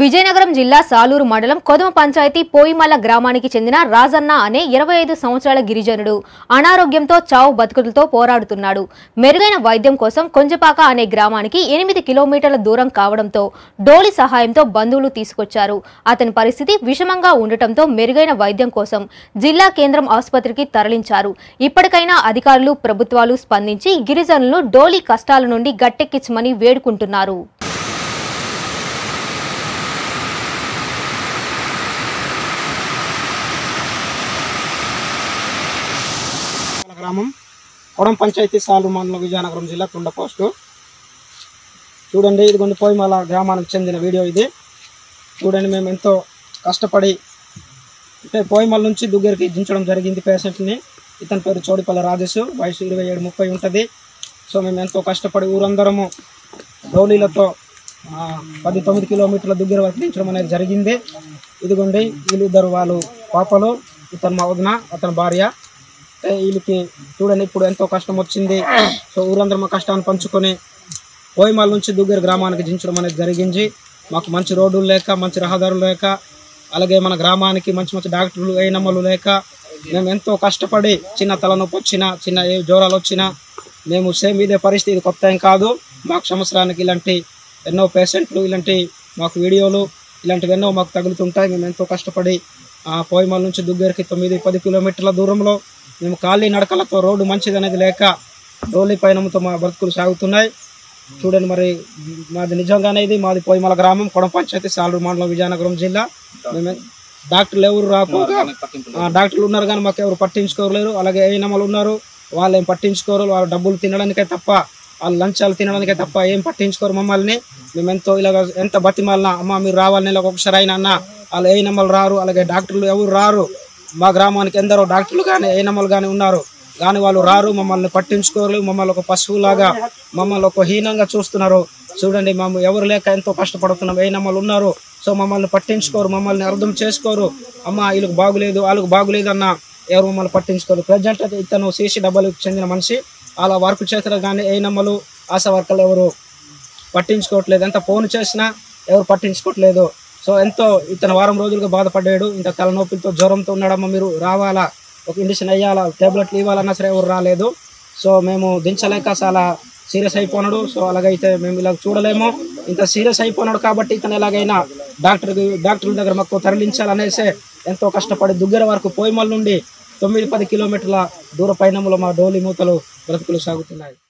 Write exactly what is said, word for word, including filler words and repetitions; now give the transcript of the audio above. విజయనగరం జిల్లా సాలూరు మండలం కోదామ పంచాయతీ పోయిమల్ల గ్రామానికి చెందిన రాజన్న అనే ఇరవై ఐదు సంవత్సరాల గిరిజనుడు అనారోగ్యంతో చావు బతుకులతో పోరాడుతున్నాడు. మెరుగైన వైద్యం కోసం కొంజపాక అనే గ్రామానికి ఎనిమిది కిలోమీటర్ల దూరం కావడంతో డోలి సహాయంతో బంధువులు తీసుకొచ్చారు. అతని పరిస్థితి విషమంగా ఉండటంతో మెరుగైన వైద్యం కోసం జిల్లా కేంద్రం ఆసుపత్రికి తరలించారు. ఇప్పటికైనా అధికారులు, ప్రభుత్వాలు స్పందించి గిరిజనులను డోలి కష్టాల నుండి గట్టెక్కించమని వేడుకుంటున్నారు. గ్రామం కొడం పంచాయతీ సాలూరు మండలం విజయనగరం జిల్లా కుండ పోస్టు. చూడండి, ఇది కొన్ని పోయిమల్ల గ్రామానికి చెందిన వీడియో. ఇది చూడండి, మేము ఎంతో కష్టపడి అంటే పోయిమల్ల నుంచి దగ్గరికి దించడం జరిగింది పేషెంట్ని. ఇతని పేరు చోడిపల్లి రాజేష్, వయసు ఇరవై ఏడు ముప్పై ఉంటుంది. సో మేము ఎంతో కష్టపడి ఊరందరము డౌలీలతో పది తొమ్మిది కిలోమీటర్ల దగ్గర వరకు దించడం అనేది జరిగింది. ఇదిగోండి, వీళ్ళిద్దరు వాళ్ళు పాపలు, ఇతను మా వదిన, అతని భార్య. వీళ్ళకి చూడండి ఇప్పుడు ఎంతో కష్టం వచ్చింది. సో ఊరందరూ మా కష్టాన్ని పంచుకొని పోయిమల్ల నుంచి దగ్గర గ్రామానికి దించడం అనేది జరిగింది. మాకు మంచి రోడ్లు లేక, మంచి రహదారులు లేక, అలాగే మన గ్రామానికి మంచి మంచి డాక్టర్లు అయినమ్మలు లేక మేము ఎంతో కష్టపడి చిన్న తలనొప్పి వచ్చినా, చిన్న ఏ జ్వరాలు వచ్చినా మేము సేమ్ ఇదే పరిస్థితి. కొత్త ఏం కాదు మాకు. సంవత్సరానికి ఇలాంటి ఎన్నో పేషెంట్లు, ఇలాంటి మాకు వీడియోలు, ఇలాంటివి ఎన్నో మాకు తగులుతుంటాయి. మేము ఎంతో కష్టపడి పోయిమల్ల నుంచి దగ్గరికి తొమ్మిది పది కిలోమీటర్ల దూరంలో మేము ఖాళీ నడకలతో, రోడ్డు మంచిది అనేది లేక డోలీ పయనంతో మా బ్రతుకులు సాగుతున్నాయి. చూడండి, మరి మాది నిజంగానే ఇది మాది పోయిమల్ల గ్రామం కొడం పంచాయతీ సాలూరు మండలం విజయనగరం జిల్లా. మేము డాక్టర్లు ఎవరు రాకు, డాక్టర్లు ఉన్నారు కానీ మాకు ఎవరు పట్టించుకోలేరు. అలాగే ఏఎన్ఎంలు ఉన్నారు, వాళ్ళు ఏం పట్టించుకోరు. వాళ్ళ డబ్బులు తినడానికే తప్ప, వాళ్ళ లంచాలు తినడానికే తప్ప ఏం పట్టించుకోరు మమ్మల్ని. మేము ఎంతో ఇలాగ ఎంత బతిమాలినా, అమ్మ మీరు రావాలని ఇలా ఒకసారి అయినా అన్న, వాళ్ళు ఏఎన్ఎంలు రారు, అలాగే డాక్టర్లు ఎవరు రారు. మా గ్రామానికి ఎందరో డాక్టర్లు కానీ ఏనమ్మలు కానీ ఉన్నారు, కానీ వాళ్ళు రారు, మమ్మల్ని పట్టించుకోరు. మమ్మల్ని ఒక పశువులాగా, మమ్మల్ని ఒక హీనంగా చూస్తున్నారు. చూడండి, మేము ఎవరు లేక ఎంతో కష్టపడుతున్నాం, ఏనమ్మలు ఉన్నారు. సో మమ్మల్ని పట్టించుకోరు, మమ్మల్ని అర్థం చేసుకోరు. అమ్మ వీళ్ళకి బాగులేదు, వాళ్ళకి బాగులేదు అన్న ఎవరు మమ్మల్ని పట్టించుకోరు. ప్రజెంట్ అయితే ఇతను సీసీ డబ్ల్యూకి చెందిన మనిషి. అలా వర్క్ చేసిన కానీ ఏనమ్మలు, ఆశా వర్కర్లు ఎవరు పట్టించుకోవట్లేదు. ఎంత ఫోన్ చేసినా ఎవరు పట్టించుకోవట్లేదు. సో ఎంతో ఇతను వారం రోజులుగా బాధపడ్డాడు. ఇంత తలనొప్పితో, జ్వరంతో ఉన్నాడమ్మా, మీరు రావాలా, ఒక ఇండిషన్ అయ్యాలా, ట్యాబ్లెట్లు ఇవ్వాలన్నా సరే ఎవరు రాలేదు. సో మేము దించలేక చాలా సీరియస్ అయిపోయినాడు. సో అలాగైతే మేము ఇలా చూడలేము. ఇంత సీరియస్ అయిపోయినాడు కాబట్టి ఇతను ఎలాగైనా డాక్టర్ డాక్టర్ల దగ్గర మాకు తరలించాలనేసి ఎంతో కష్టపడి దగ్గర వరకు పోయిమల్ల నుండి తొమ్మిది పది కిలోమీటర్ల దూర పయనంలో మా డోలి మూతలు బ్రతుకులు సాగుతున్నాయి.